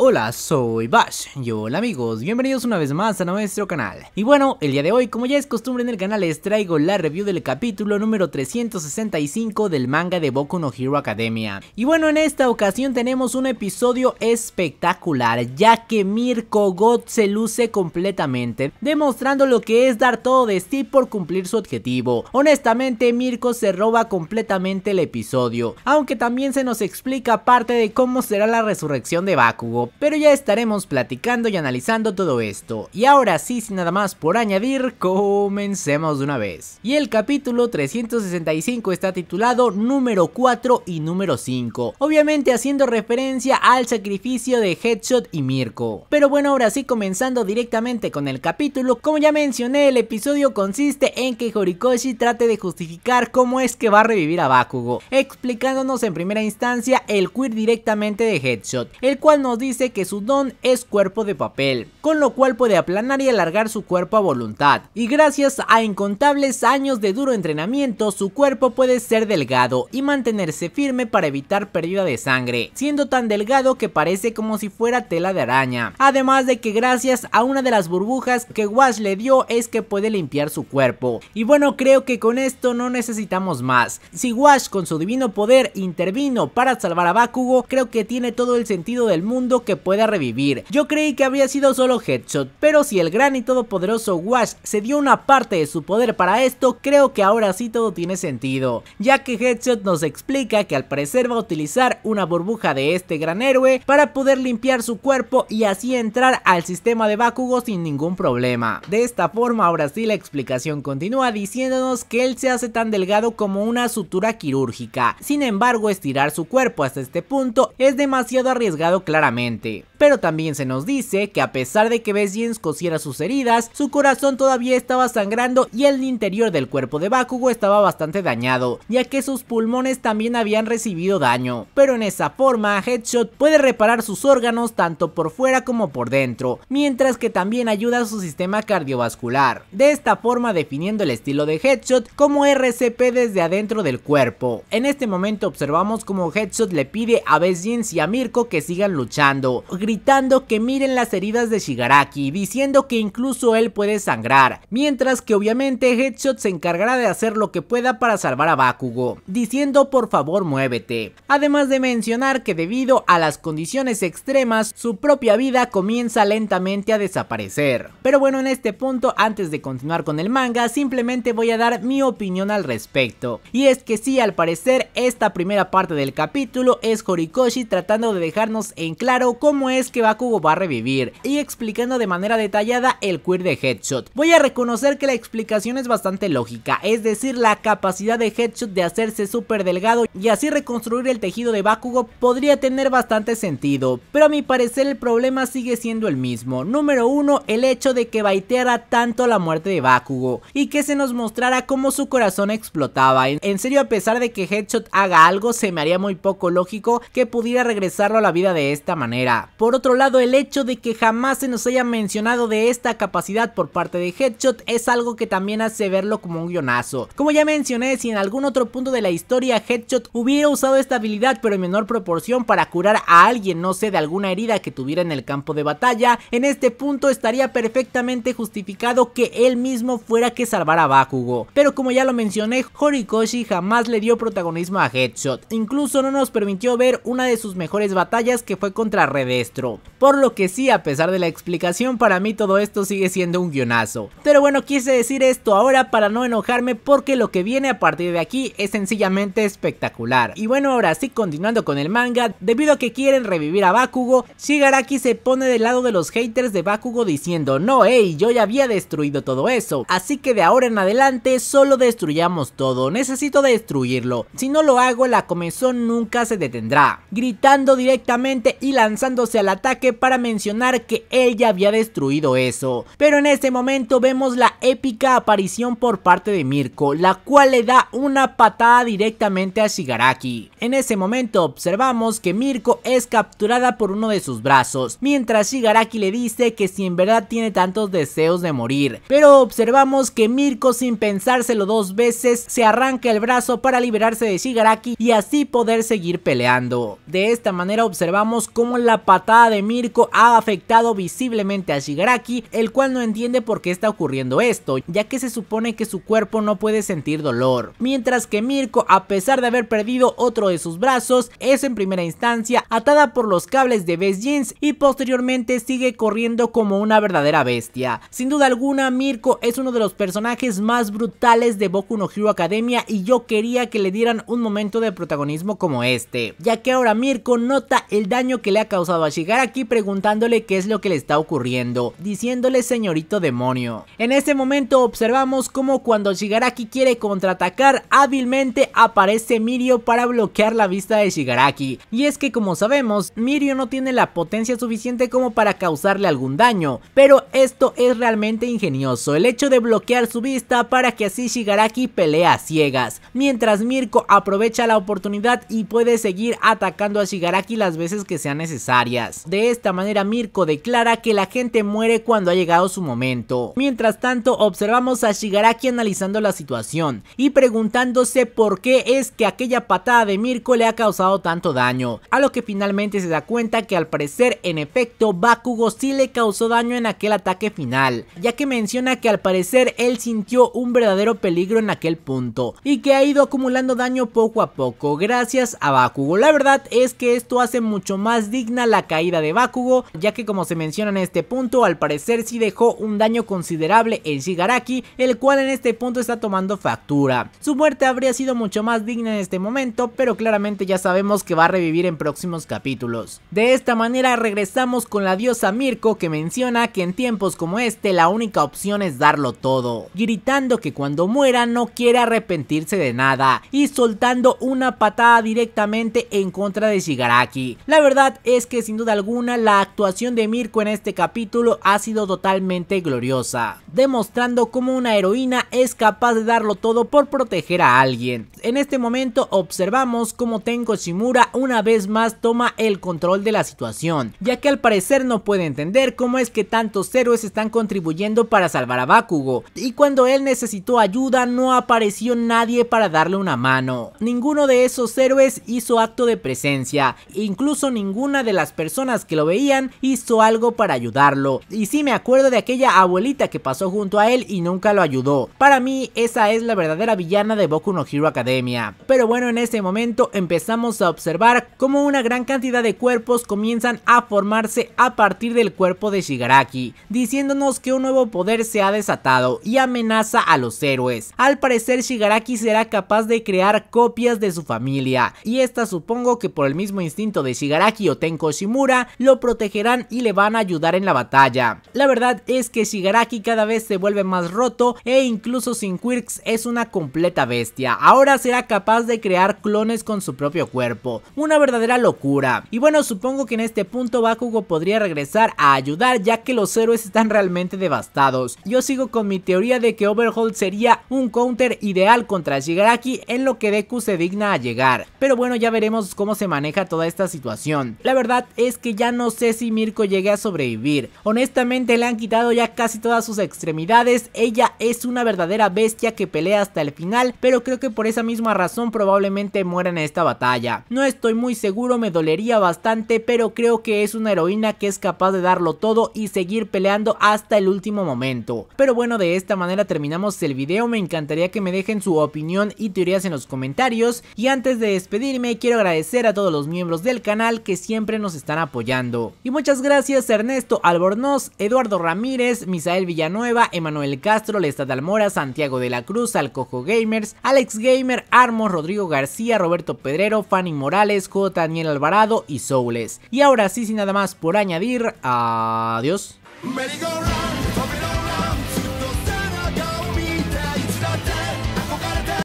Hola, soy Bash y hola amigos, bienvenidos una vez más a nuestro canal. Y bueno, el día de hoy, como ya es costumbre en el canal, les traigo la review del capítulo número 365 del manga de Boku no Hero Academia. Y bueno, en esta ocasión tenemos un episodio espectacular, ya que Mirko God se luce completamente, demostrando lo que es dar todo de sí por cumplir su objetivo. Honestamente, Mirko se roba completamente el episodio, aunque también se nos explica parte de cómo será la resurrección de Bakugo. Pero ya estaremos platicando y analizando todo esto. Y ahora sí, sin nada más por añadir, comencemos de una vez. Y el capítulo 365 está titulado número 4 y número 5, obviamente haciendo referencia al sacrificio de Headshot y Mirko. Pero bueno, ahora sí, comenzando directamente con el capítulo. Como ya mencioné, el episodio consiste en que Horikoshi trate de justificar cómo es que va a revivir a Bakugo, explicándonos en primera instancia el quirk directamente de Headshot, el cual nos dice que su don es cuerpo de papel, con lo cual puede aplanar y alargar su cuerpo a voluntad, y gracias a incontables años de duro entrenamiento su cuerpo puede ser delgado y mantenerse firme para evitar pérdida de sangre, siendo tan delgado que parece como si fuera tela de araña, además de que gracias a una de las burbujas que Wash le dio es que puede limpiar su cuerpo. Y bueno, creo que con esto no necesitamos más. Si Wash con su divino poder intervino para salvar a Bakugo, creo que tiene todo el sentido del mundo que pueda revivir. Yo creí que había sido solo Headshot, pero si el gran y todopoderoso Wash se dio una parte de su poder para esto, creo que ahora sí todo tiene sentido, ya que Headshot nos explica que al parecer va a utilizar una burbuja de este gran héroe para poder limpiar su cuerpo y así entrar al sistema de Bakugo sin ningún problema. De esta forma, ahora sí la explicación continúa diciéndonos que él se hace tan delgado como una sutura quirúrgica. Sin embargo, estirar su cuerpo hasta este punto es demasiado arriesgado claramente. Pero también se nos dice que a pesar de que Bess Jens cosiera sus heridas, su corazón todavía estaba sangrando y el interior del cuerpo de Bakugo estaba bastante dañado, ya que sus pulmones también habían recibido daño. Pero en esa forma, Headshot puede reparar sus órganos tanto por fuera como por dentro, mientras que también ayuda a su sistema cardiovascular, de esta forma definiendo el estilo de Headshot como RCP desde adentro del cuerpo. En este momento observamos como Headshot le pide a Bess Jens y a Mirko que sigan luchando, gritando que miren las heridas de Shigaraki, diciendo que incluso él puede sangrar, mientras que obviamente Headshot se encargará de hacer lo que pueda para salvar a Bakugo, diciendo por favor muévete, además de mencionar que debido a las condiciones extremas su propia vida comienza lentamente a desaparecer. Pero bueno, en este punto, antes de continuar con el manga, simplemente voy a dar mi opinión al respecto, y es que sí, al parecer esta primera parte del capítulo es Horikoshi tratando de dejarnos en claro cómo es que Bakugo va a revivir y explicando de manera detallada el quirk de Headshot. Voy a reconocer que la explicación es bastante lógica, es decir, la capacidad de Headshot de hacerse súper delgado y así reconstruir el tejido de Bakugo podría tener bastante sentido, pero a mi parecer el problema sigue siendo el mismo. Número 1, el hecho de que baiteara tanto la muerte de Bakugo y que se nos mostrara cómo su corazón explotaba. En serio, a pesar de que Headshot haga algo, se me haría muy poco lógico que pudiera regresarlo a la vida de esta manera. Por otro lado, el hecho de que jamás se nos haya mencionado de esta capacidad por parte de Headshot es algo que también hace verlo como un guionazo. Como ya mencioné, si en algún otro punto de la historia Headshot hubiera usado esta habilidad pero en menor proporción para curar a alguien, no sé, de alguna herida que tuviera en el campo de batalla, en este punto estaría perfectamente justificado que él mismo fuera que salvara a Bakugo. Pero como ya lo mencioné, Horikoshi jamás le dio protagonismo a Headshot, incluso no nos permitió ver una de sus mejores batallas que fue contra Red Destro, por lo que sí, a pesar de la explicación, para mí todo esto sigue siendo un guionazo. Pero bueno, quise decir esto ahora para no enojarme, porque lo que viene a partir de aquí es sencillamente espectacular. Y bueno, ahora sí, continuando con el manga, debido a que quieren revivir a Bakugo, Shigaraki se pone del lado de los haters de Bakugo diciendo: no, yo ya había destruido todo eso, así que de ahora en adelante solo destruyamos todo, necesito destruirlo, si no lo hago la comezón nunca se detendrá, gritando directamente y lanzando lanzándose al ataque para mencionar que él ya había destruido eso. Pero en este momento vemos la épica aparición por parte de Mirko, la cual le da una patada directamente a Shigaraki. En ese momento observamos que Mirko es capturada por uno de sus brazos, mientras Shigaraki le dice que si en verdad tiene tantos deseos de morir. Pero observamos que Mirko, sin pensárselo dos veces, se arranca el brazo para liberarse de Shigaraki y así poder seguir peleando. De esta manera observamos cómo la patada de Mirko ha afectado visiblemente a Shigaraki, el cual no entiende por qué está ocurriendo esto, ya que se supone que su cuerpo no puede sentir dolor. Mientras que Mirko, a pesar de haber perdido otro de sus brazos, es en primera instancia atada por los cables de Best Jeans y posteriormente sigue corriendo como una verdadera bestia. Sin duda alguna, Mirko es uno de los personajes más brutales de Boku no Hero Academia y yo quería que le dieran un momento de protagonismo como este, ya que ahora Mirko nota el daño que le ha causado a Shigaraki preguntándole qué es lo que le está ocurriendo, diciéndole señorito demonio. En este momento observamos cómo cuando Shigaraki quiere contraatacar, hábilmente aparece Mirio para bloquear la vista de Shigaraki, y es que como sabemos, Mirio no tiene la potencia suficiente como para causarle algún daño, pero esto es realmente ingenioso, el hecho de bloquear su vista para que así Shigaraki pelea a ciegas, mientras Mirko aprovecha la oportunidad y puede seguir atacando a Shigaraki las veces que sean necesarias. De esta manera Mirko declara que la gente muere cuando ha llegado su momento. Mientras tanto observamos a Shigaraki analizando la situación y preguntándose por qué es que aquella patada de Mirko le ha causado tanto daño, a lo que finalmente se da cuenta que al parecer en efecto Bakugo sí le causó daño en aquel ataque final, ya que menciona que al parecer él sintió un verdadero peligro en aquel punto y que ha ido acumulando daño poco a poco gracias a Bakugo. La verdad es que esto hace mucho más digna la caída de Bakugo, ya que como se menciona en este punto al parecer sí dejó un daño considerable en Shigaraki, el cual en este punto está tomando factura. Su muerte habría sido mucho más digna en este momento, pero claramente ya sabemos que va a revivir en próximos capítulos. De esta manera regresamos con la diosa Mirko, que menciona que en tiempos como este la única opción es darlo todo, gritando que cuando muera no quiere arrepentirse de nada y soltando una patada directamente en contra de Shigaraki. La verdad es que sin duda alguna la actuación de Mirko en este capítulo ha sido totalmente gloriosa, demostrando cómo una heroína es capaz de darlo todo por proteger a alguien. En este momento observamos cómo Tenko Shimura una vez más toma el control de la situación, ya que al parecer no puede entender cómo es que tantos héroes están contribuyendo para salvar a Bakugo, y cuando él necesitó ayuda no apareció nadie para darle una mano. Ninguno de esos héroes hizo acto de presencia, incluso ninguna de las personas que lo veían hizo algo para ayudarlo. Y sí, me acuerdo de aquella abuelita que pasó junto a él y nunca lo ayudó. Para mí esa es la verdadera villana de Boku no Hero Academia. Pero bueno, en ese momento empezamos a observar cómo una gran cantidad de cuerpos comienzan a formarse a partir del cuerpo de Shigaraki, diciéndonos que un nuevo poder se ha desatado y amenaza a los héroes. Al parecer Shigaraki será capaz de crear copias de su familia, y esta supongo que por el mismo instinto de Shigaraki o Tenko Shimura lo protegerán y le van a ayudar en la batalla. La verdad es que Shigaraki cada vez se vuelve más roto e incluso sin quirks es una completa bestia. Ahora será capaz de crear clones con su propio cuerpo, una verdadera locura. Y bueno, supongo que en este punto Bakugo podría regresar a ayudar, ya que los héroes están realmente devastados. Yo sigo con mi teoría de que Overhaul sería un counter ideal contra Shigaraki, en lo que Deku se digna a llegar, pero bueno, ya veremos cómo se maneja toda esta situación. La verdad es que ya no sé si Mirko llegue a sobrevivir, honestamente le han quitado ya casi todas sus extremidades, ella es una verdadera bestia que pelea hasta el final, pero creo que por esa misma razón probablemente muera en esta batalla. No estoy muy seguro, me dolería bastante, pero creo que es una heroína que es capaz de darlo todo y seguir peleando hasta el último momento. Pero bueno, de esta manera terminamos el video, me encantaría que me dejen su opinión y teorías en los comentarios, y antes de despedirme quiero agradecer a todos los miembros del canal que siempre nos están apoyando. Y muchas gracias a Ernesto Albornoz, Eduardo Ramírez, Misael Villanueva, Emanuel Castro, Lestad Almora, Santiago de la Cruz, Alcojo Gamers, Alex Gamer, Armos, Rodrigo García, Roberto Pedrero, Fanny Morales, J. Daniel Alvarado y Soules. Y ahora sí, sin nada más por añadir, adiós.